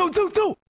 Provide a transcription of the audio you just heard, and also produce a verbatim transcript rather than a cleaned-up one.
tú, tú, tú.